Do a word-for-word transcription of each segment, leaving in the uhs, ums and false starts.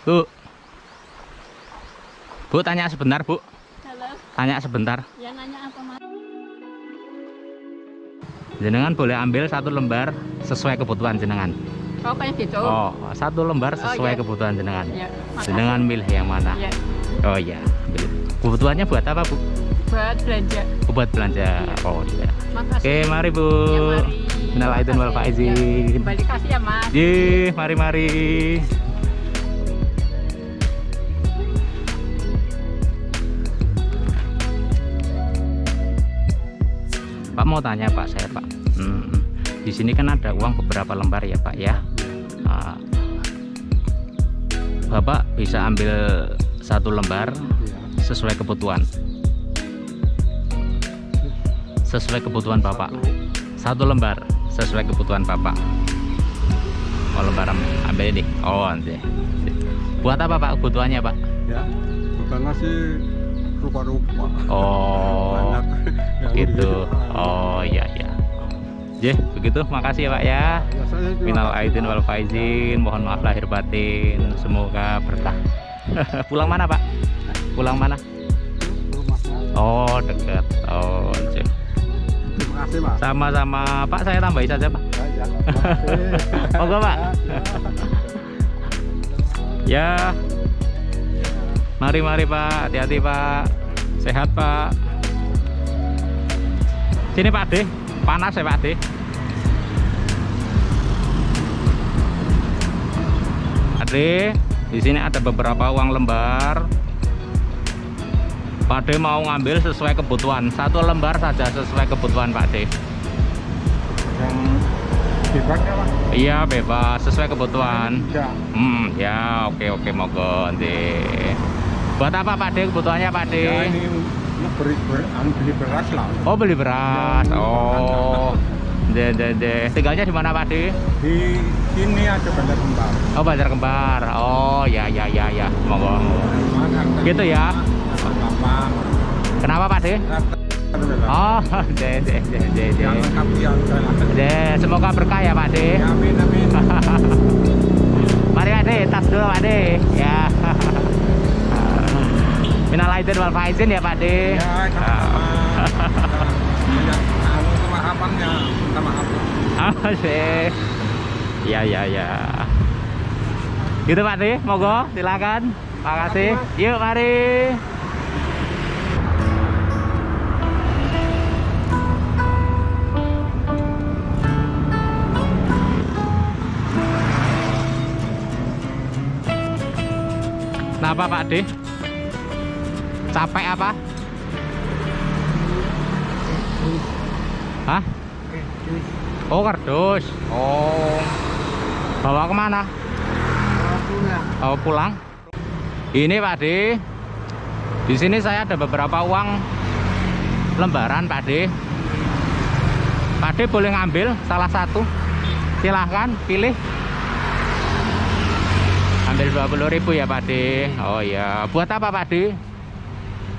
Bu. Bu, tanya sebentar, Bu. Halo. Tanya sebentar. Ya, nanya apa, Mas? Jenengan boleh ambil satu lembar sesuai kebutuhan jenengan. Oh, kayak gitu. Oh, satu lembar sesuai oh, ya. kebutuhan jenengan. Ya, jenengan milih yang mana? Ya. Oh iya. Kebutuhannya buat apa, Bu? Buat belanja. Oh, buat belanja. Ya. Oh iya. Makasih. Oke, mari, Bu. Ya, mari. Minal Aidin Wal Faizin. Ya. Balik kasih ya, Mas. Ye, mari-mari. Pak mau tanya Pak saya Pak, hmm, di sini kan ada uang beberapa lembar ya Pak ya. Uh, Bapak bisa ambil satu lembar sesuai kebutuhan, sesuai kebutuhan Bapak. Satu lembar sesuai kebutuhan Bapak. Oh lembar ambil ini. Oh nanti. Buat apa Pak kebutuhannya Pak? Ya, bukan sih rupa-rupa. Oh. Gitu. Oh iya iya. Jeh, begitu. Makasih ya, Pak ya. Minal Aidin Wal Faizin. Mohon maaf lahir batin. Semoga berkah. Pulang mana, Pak? Pulang mana? Oh, dekat. Oh, jeh. Terima kasih, Pak. Sama-sama, Pak. Saya tambahin saja, Pak. Ya, ya. Oke, Pak. Ya. Mari-mari, Pak. Hati-hati, Pak. Sehat, Pak. Sini Pak De, panas ya Pak De. Pak De, di sini ada beberapa uang lembar. Pak De mau ngambil sesuai kebutuhan, satu lembar saja sesuai kebutuhan Pak De. Yang bebas ya Pak? Iya bebas, sesuai kebutuhan. Ya. Hmm, ya oke oke monggo deh. Buat apa Pak De kebutuhannya Pak De? Ya, ini... Beli, ber, beli beras lah. Oh beli beras. Ya, oh. Deh deh deh. Tinggalnya di mana Pak De? Di sini ada Bandar Kembar. Oh Bandar Kembar. Oh ya ya ya ya. Monggo. Gitu ya. Kenapa Pak De? Oh deh deh deh deh deh. Deh semoga berkah ya Pak De. Amin amin. Mari Pak De, tas dulu Pak De. Ya. Minal Aidin Wal Faizin ya Pak De. Ya, maaf. Ya, ya, ya. Gitu Pak De, monggo silakan. Makasih. Yuk mari. Kenapa Pak De? Capek apa? Hah? Kerdus. Oh kerdus. Oh. Bawa kemana? Pulang. Oh pulang. Ini Pak De. Di sini saya ada beberapa uang lembaran Pak De. Pak De boleh ngambil salah satu. Silahkan pilih. Ambil dua puluh ribu ya Pak De. Oh ya. Buat apa Pak De?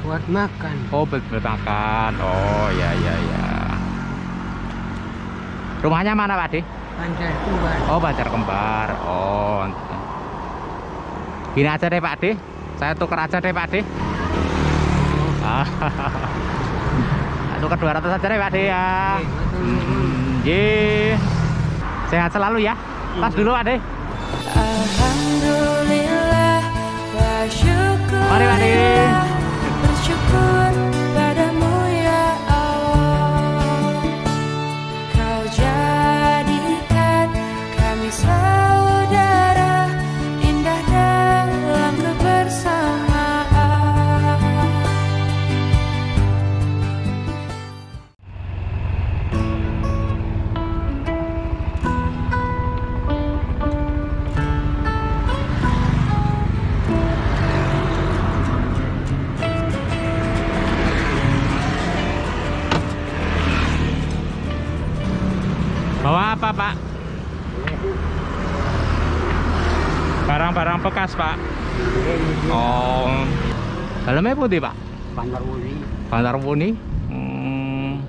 Buat makan. Oh, buat makan. Oh, ya ya ya. Rumahnya mana, Pak De? Bandar Kembar. Oh, Bandar Kembar. Oh. Gini aja deh, Pak De. Saya tuker aja deh, Pak De. Ah. Tuker dua ratus aja deh, Pak De ya. Hmm. Ye. Sehat selalu ya. Tas dulu, Pak De. Alhamdulillah wa syukur. Mari, Pak De. Bersyukur padamu ya Allah, Kau jadikan kami saudara, indah dalam kebersamaan. Bawa apa Pak? Barang-barang bekas Pak. Oh, dalamnya putih Pak? Bandar Wuni. Bandar Wuni. Hmm.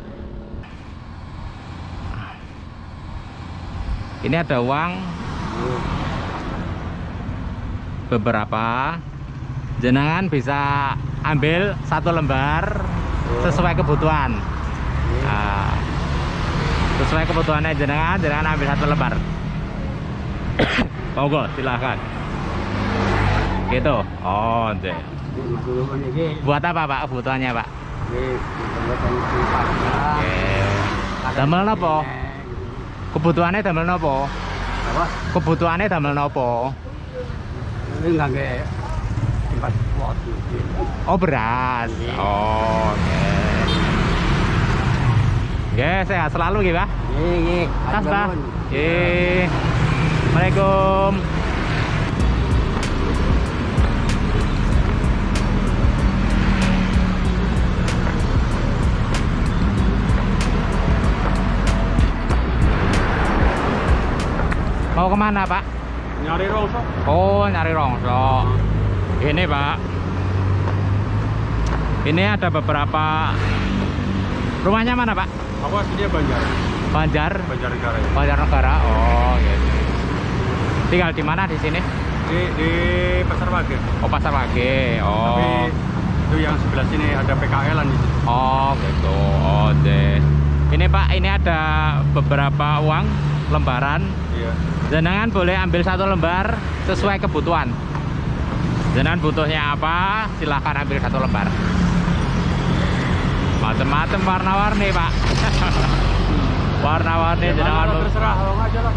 Ini ada uang beberapa, jenengan bisa ambil satu lembar sesuai kebutuhan. Nah, sesuai kebutuhannya jenengan, jenengan ambil satu lembar. Monggo, silahkan. Gitu. Oh, deh. Buat apa, Pak? Kebutuhannya, Pak? Damel nopo? Kebutuhannya damel nopo? Apa? Kebutuhannya damel nopo? Ini nggak tempat sport. Oh, beras. Oh, oke. Oke, sehat selalu nggih, Pak. Nggih, nggih. Mas, Pak. Nggih. Assalamualaikum. Mau kemana, Pak? Nyari rongsok. Oh, nyari rongsok. Ini, Pak, ini ada beberapa. Rumahnya mana, Pak? Aku aslinya Banjar. Banjar? Banjarnegara. Ya. Banjarnegara. Oh, iya. Tinggal di mana di sini? Di, di Pasar Wage. Oh, Pasar Wage. Oh. Tapi itu yang sebelah sini ada P K L-an di sini. Oh, gitu. Oh, deh. Ini, Pak, ini ada beberapa uang lembaran. Iya. Jenengan boleh ambil satu lembar sesuai kebutuhan. Jenengan butuhnya apa? Silahkan ambil satu lembar. Macam-macam warna-warni, Pak. Warna-warni, ya, jenengan terserah, aja lah.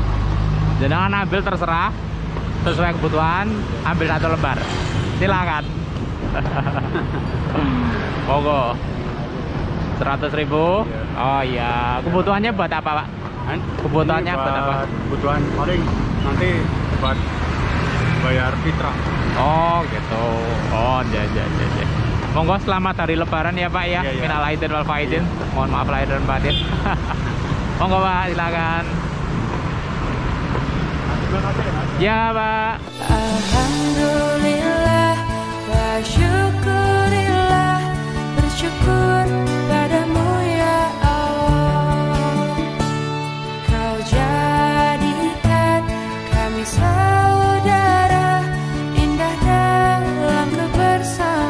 Jenengan ambil terserah sesuai kebutuhan, ambil satu lembar. Silakan. Monggo. seratus ribu. Ya. Oh iya, kebutuhannya buat apa, Pak? Kebutuhannya buat, buat apa? Kebutuhan paling nanti buat bayar fitrah. Oh, gitu. Oh, ya ya ya ya. Monggo, selamat hari lebaran ya, Pak, ya. Ya, ya. Minal Aidin Wal Faizin. Ya. Mohon maaf lahir dan batin. Monggo, Pak, silakan. Ya, Pak. Alhamdulillah wa syukurillah, bersyukur padamu ya Allah. Kau jadikan kami saudara, indah dalam kebersamaan.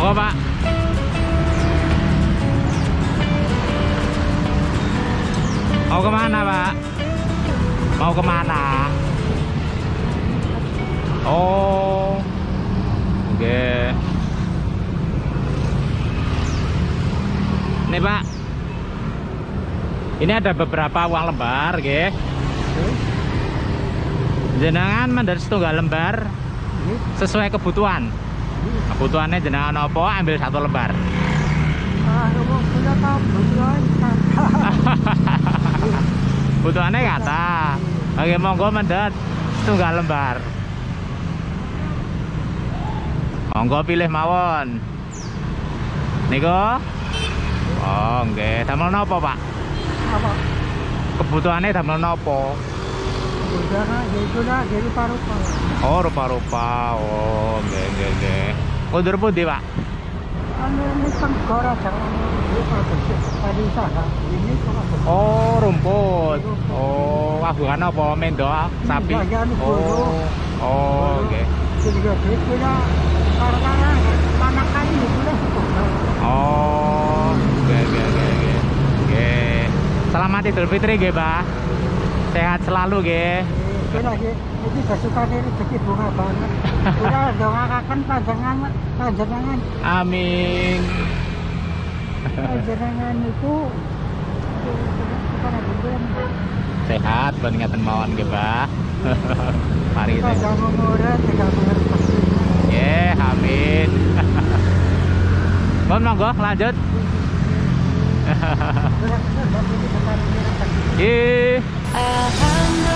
Oke, Pak. Mau kemana, Pak? Mau kemana? Oh, oke. Okay. Nih, Pak. Ini ada beberapa uang lembar, oke. Jenengan mandiri setunggal lembar sesuai kebutuhan. Kebutuhannya jenengan opo, ambil satu lembar. Kebutuhannya kata, oke, monggo mendet setunggal lembar. Monggo pilih mawon. Niko, oh, oke, damel nopo, Pak? Apa? Kebutuhannya damel nopo? Rupa-rupa. Oh, rupa-rupa. Oh, nggih nggih nggih. Kondur pundi, Pak? Oh, rumput. Oh, bukan apa, mendo sapi. Oh. Oh, nggih. Oh, nggih nggih nggih. Nggih. Selamat Idul Fitri nggih, Pak. Sehat selalu, nggih. Ini basukane rezeki bunga banget. Kula ndongakaken panjenengan, panjenengan. Amin. Panjenengan niku sehat ben ngaten mawon nggih, Pak. Mari kita. Nggih, amin. Mohon monggo lanjut. Nggih. Alhamdulillah.